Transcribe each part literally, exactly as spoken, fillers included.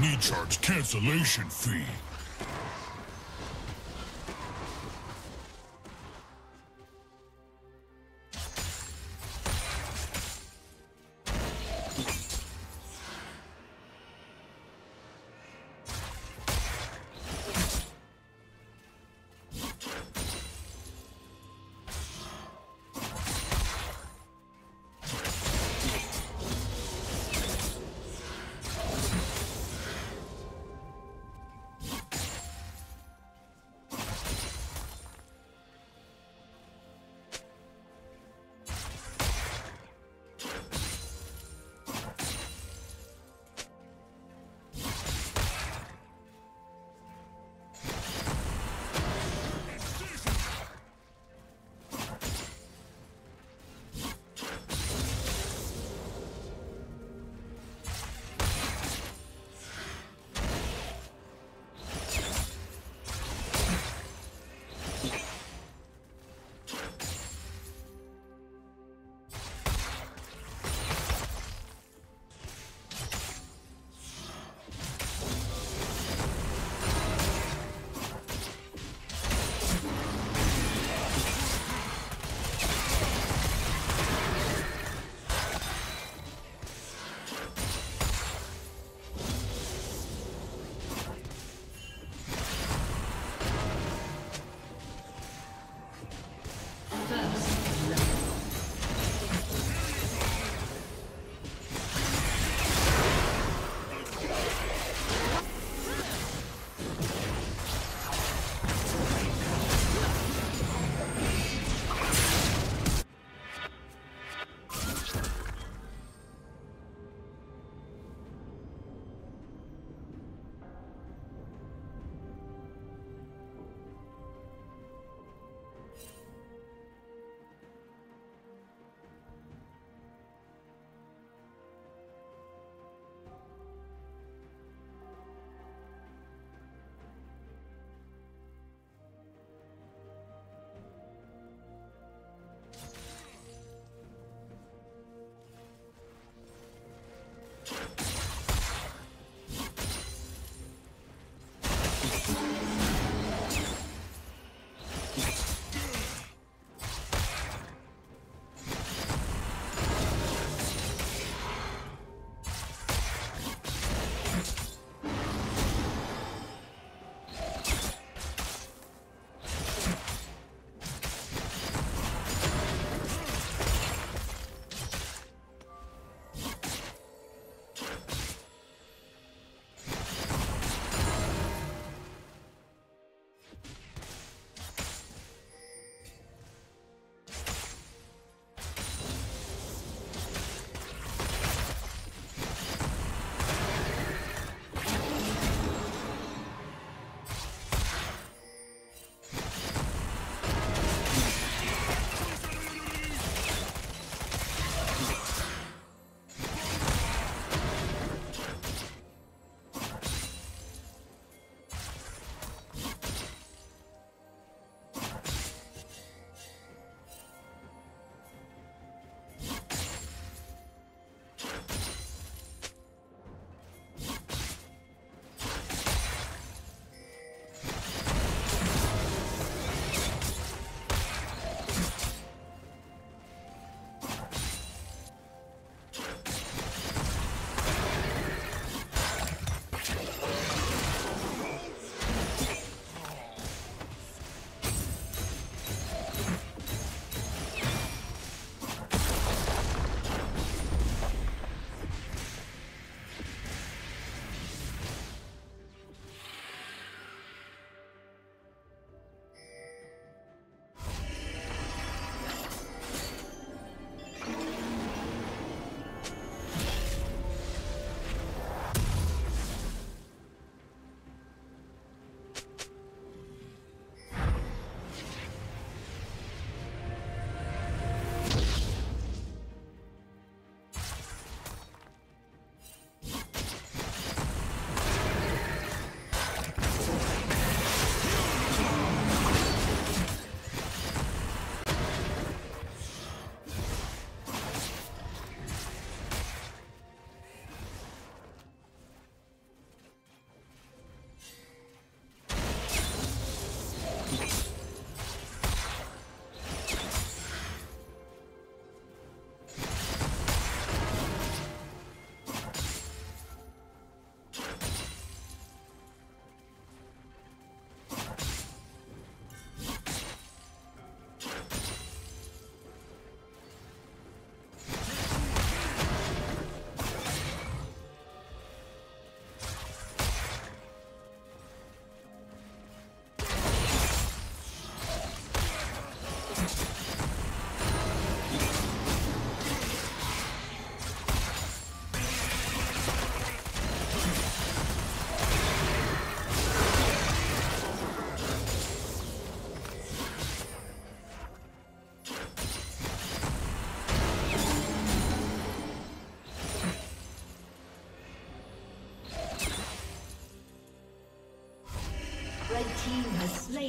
Need charge cancellation fee.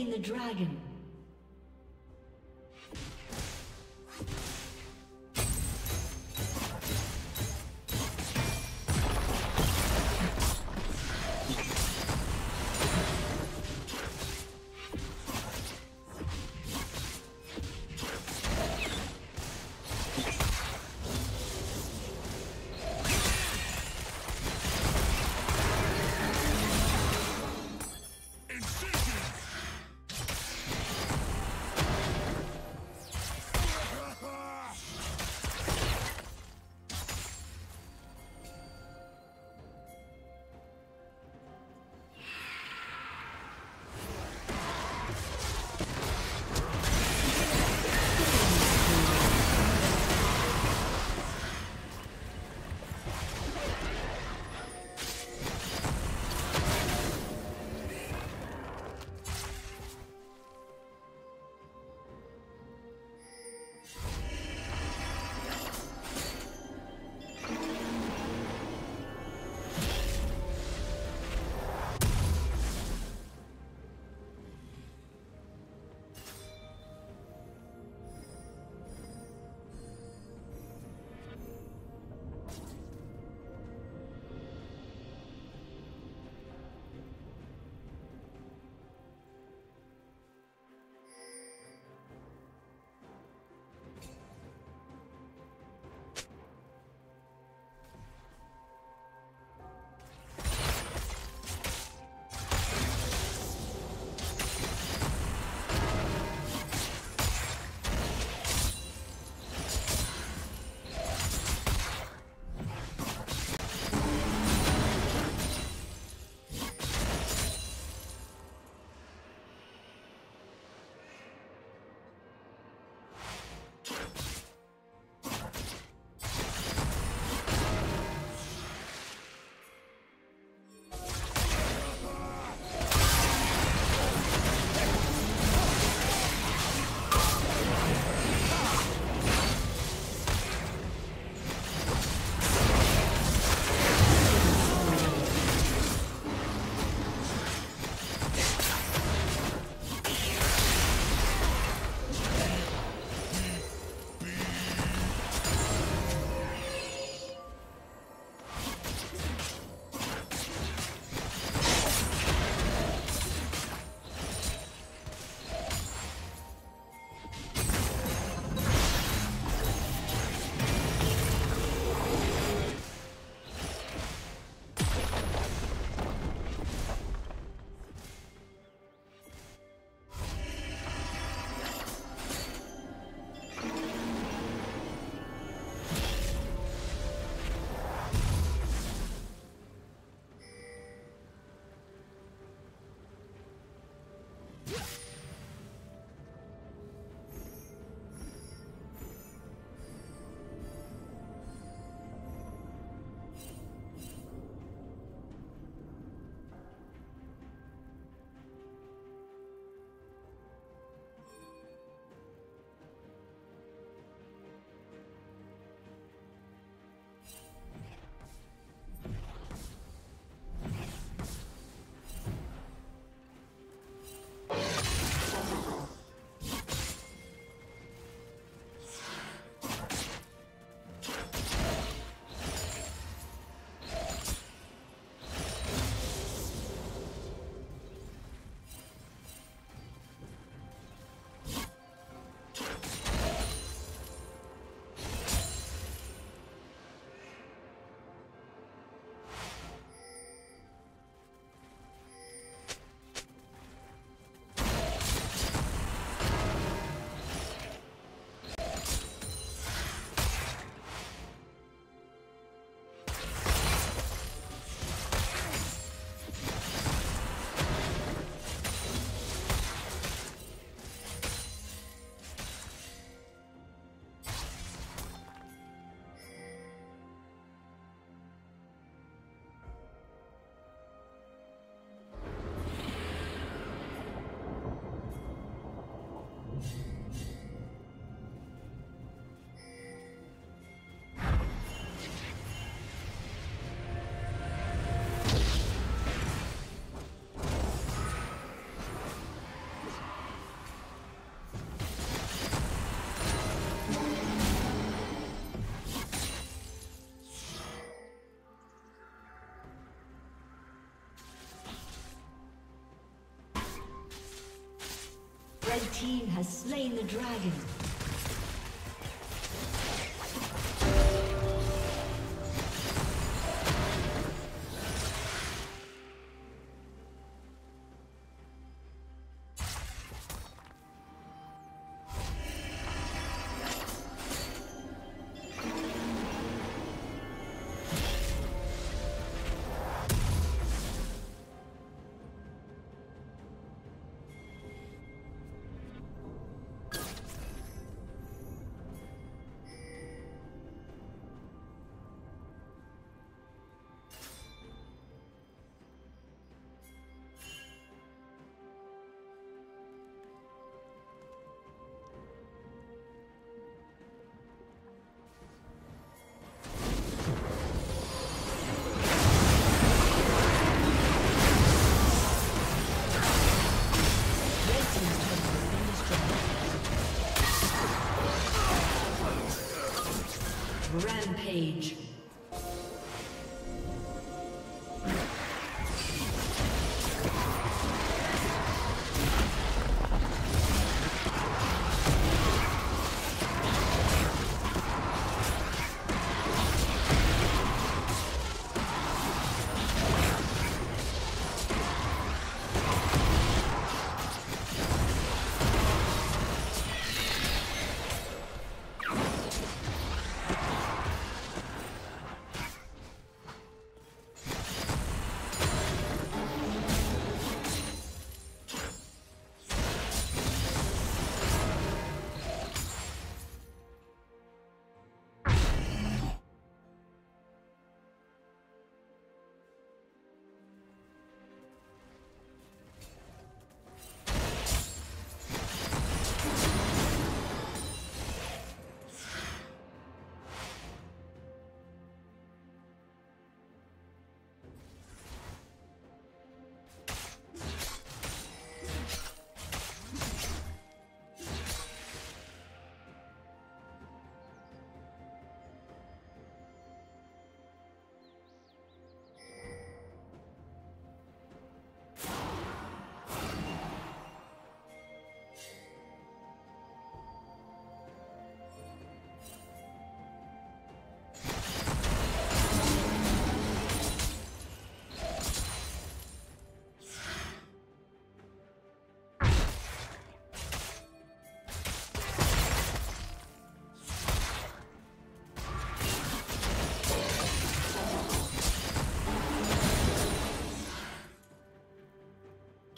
slain the dragon. Red team has slain the dragon. Rampage.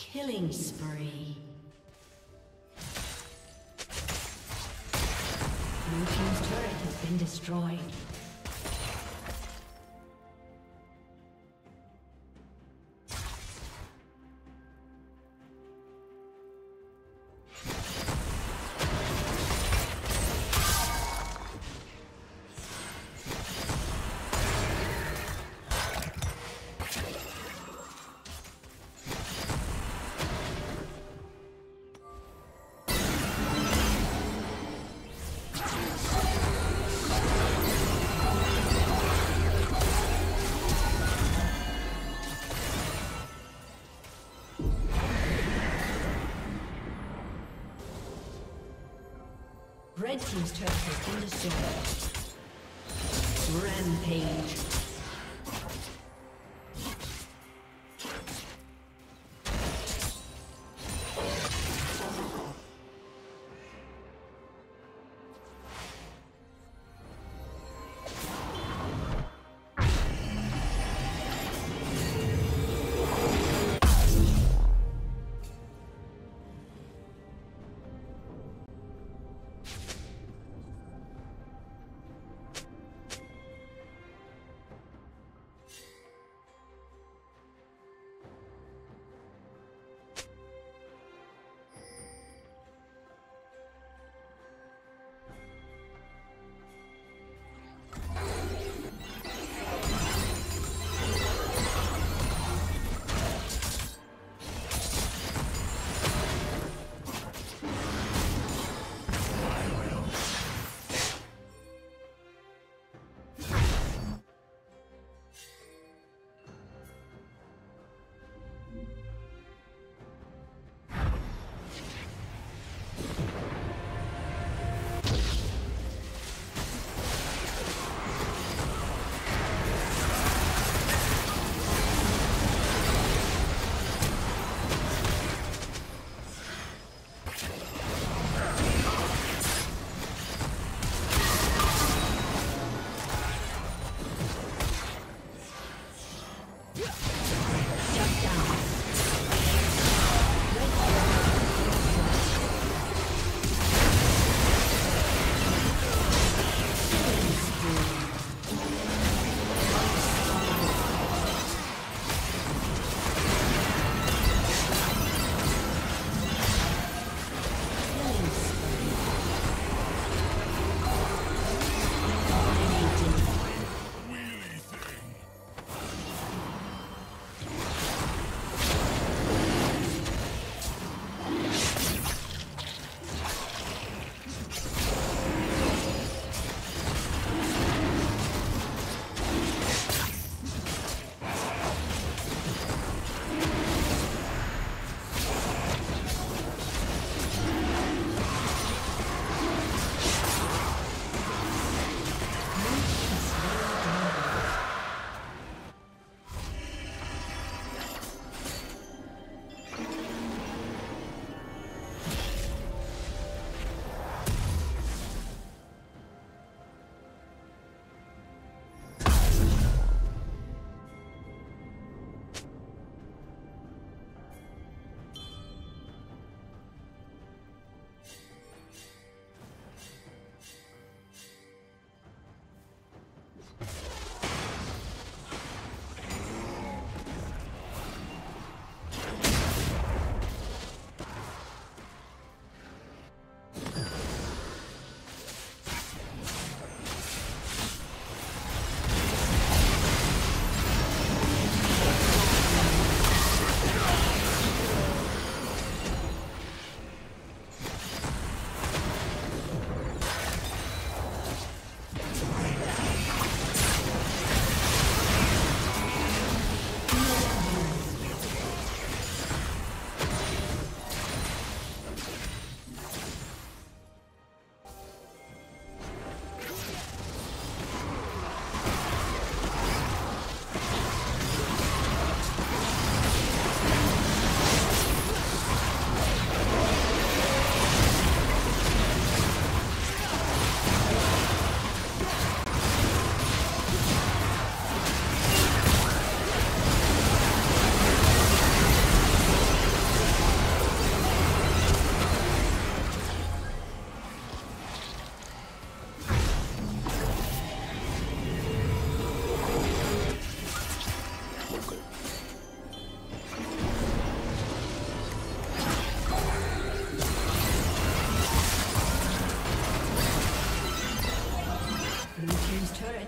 Killing spree. Blue team's turret has been destroyed. Red team's turret has been destroyed. Rampage.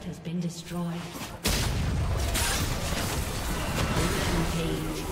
has been destroyed. Rampage.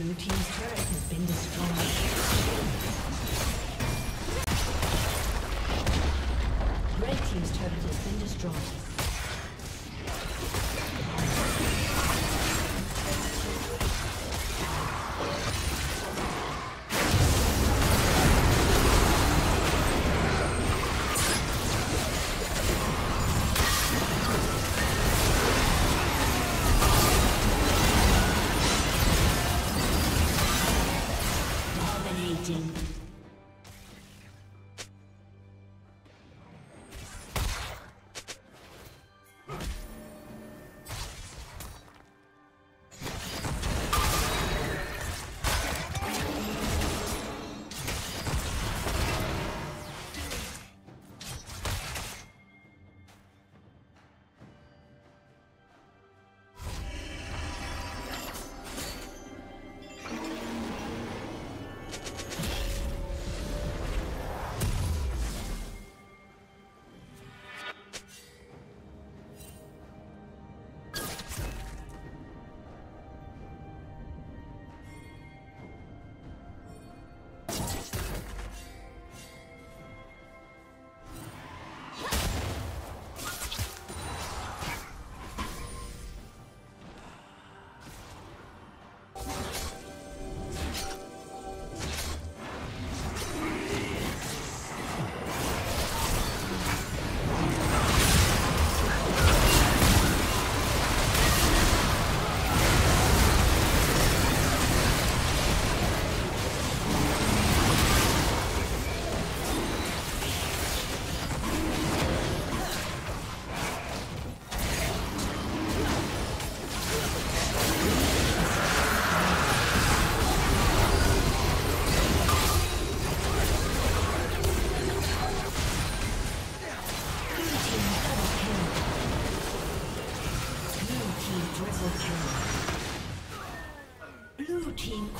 Blue team's turret has been destroyed. Red team's turret has been destroyed.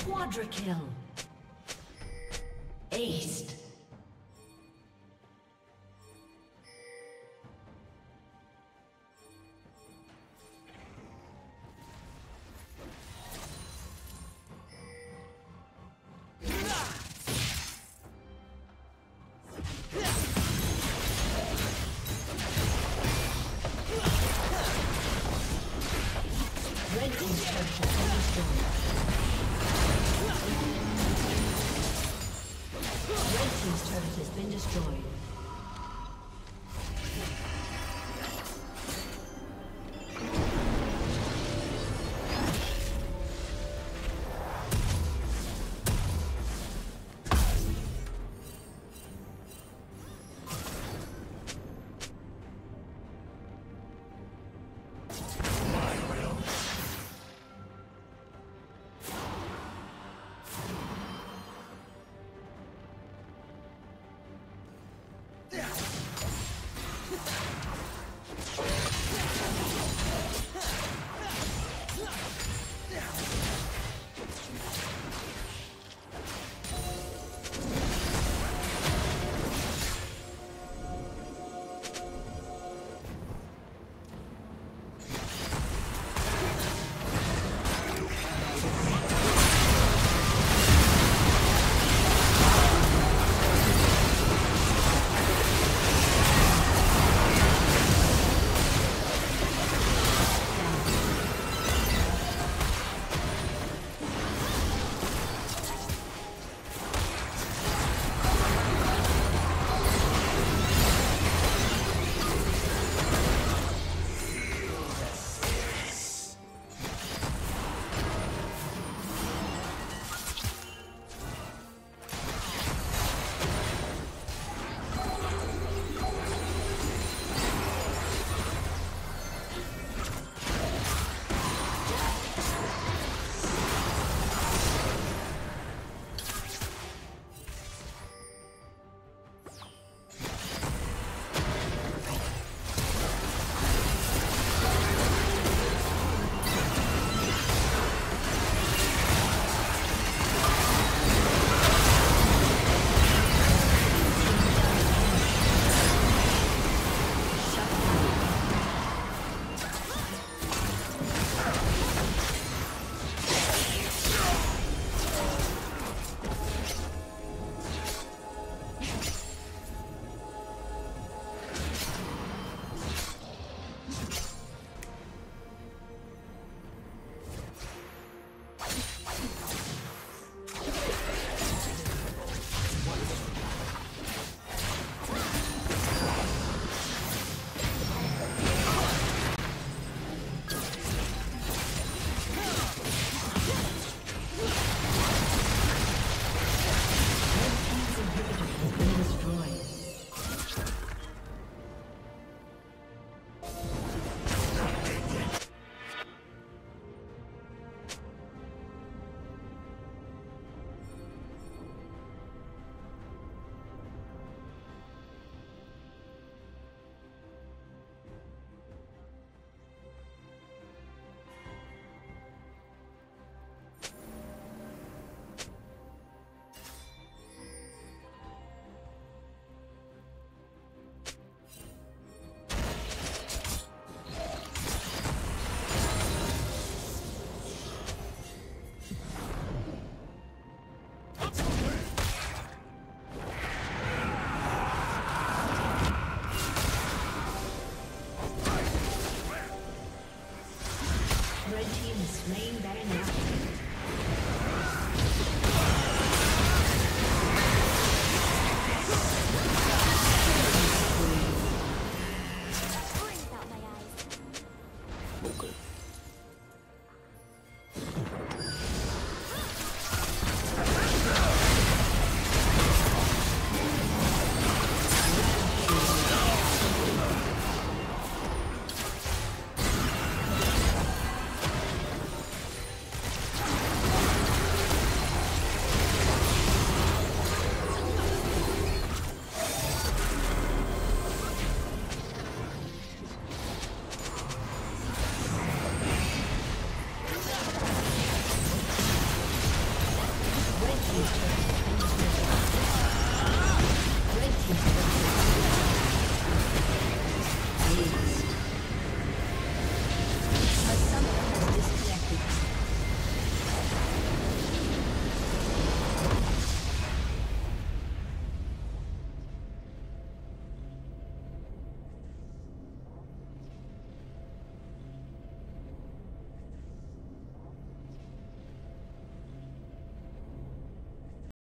Quadra kill. Aced. Red team's turret has been destroyed.